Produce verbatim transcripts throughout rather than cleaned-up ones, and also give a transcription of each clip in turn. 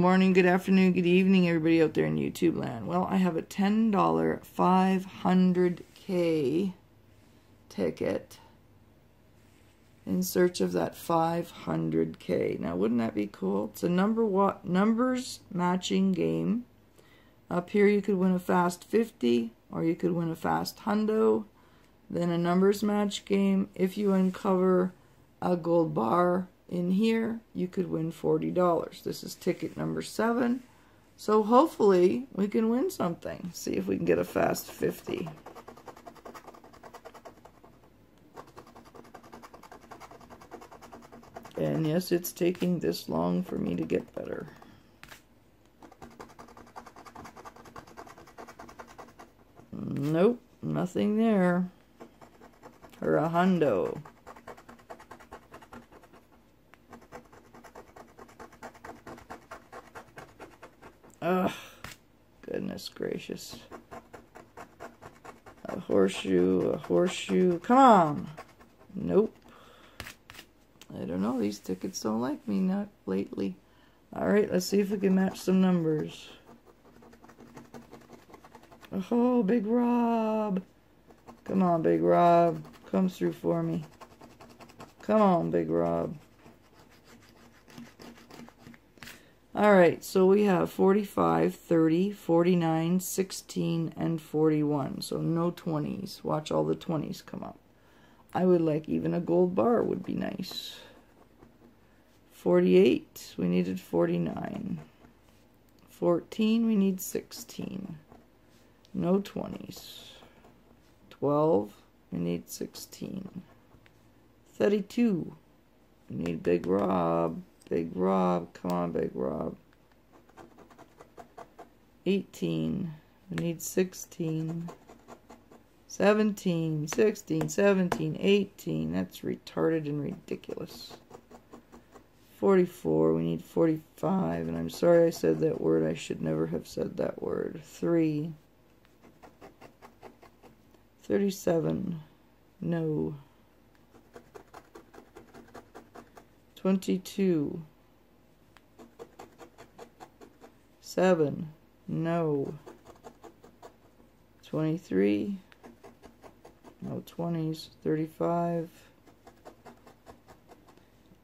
morning, good afternoon, good evening, everybody out there in YouTube land. Well, I have a ten dollar five hundred K ticket in search of that five hundred K. Now, wouldn't that be cool? It's a number what numbers matching game. Up here, you could win a fast fifty, or you could win a fast hundo. Then a numbers match game. If you uncover a gold bar in here, you could win forty dollars. This is ticket number seven. So hopefully we can win something. See if we can get a fast fifty. And yes, it's taking this long for me to get better. Nope, nothing there. Or a hundo. Ugh, goodness gracious. A horseshoe, a horseshoe. Come on! Nope. I don't know, these tickets don't like me, not lately. Alright, let's see if we can match some numbers. Oh, Big Rob! Come on, Big Rob. Come through for me. Come on, Big Rob. Alright, so we have forty-five, thirty, forty-nine, sixteen, and forty-one. So no twenties. Watch all the twenties come up. I would like even a gold bar would be nice. forty-eight, we needed forty-nine. fourteen, we need sixteen. No twenties. twelve, we need sixteen. thirty-two, we need Big Rob. Big Rob, come on, Big Rob. eighteen, we need sixteen. seventeen, sixteen, seventeen, eighteen. That's retarded and ridiculous. forty-four, we need forty-five. And I'm sorry I said that word. I should never have said that word. three. thirty-seven. No. twenty-two. seven. No. twenty-three. No twenties. thirty-five.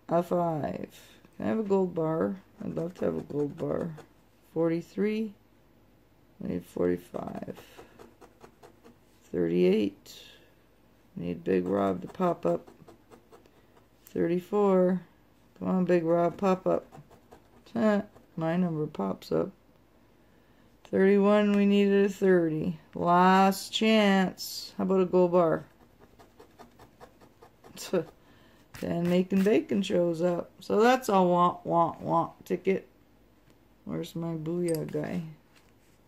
A five. Can I have a gold bar? I'd love to have a gold bar. forty-three. I need forty-five. thirty-eight. I need Big Rob to pop up. thirty-four. Come on, Big Rob, pop up. My number pops up. thirty-one, we needed a thirty. Last chance. How about a gold bar? Then Making Bacon shows up. So that's all want, want, want ticket. Where's my Booyah guy?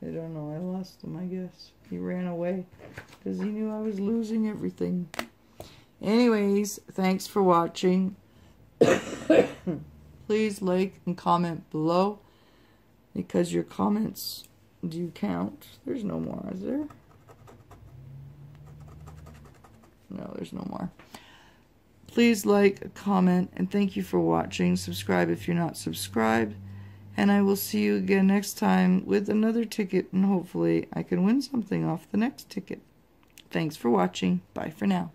I don't know. I lost him, I guess. He ran away because he knew I was losing everything. Anyways, thanks for watching. Please like and comment below, because your comments do count. There's no more, is there? No, there's no more. Please like, comment, and thank you for watching. Subscribe if you're not subscribed. And I will see you again next time with another ticket, and hopefully I can win something off the next ticket. Thanks for watching. Bye for now.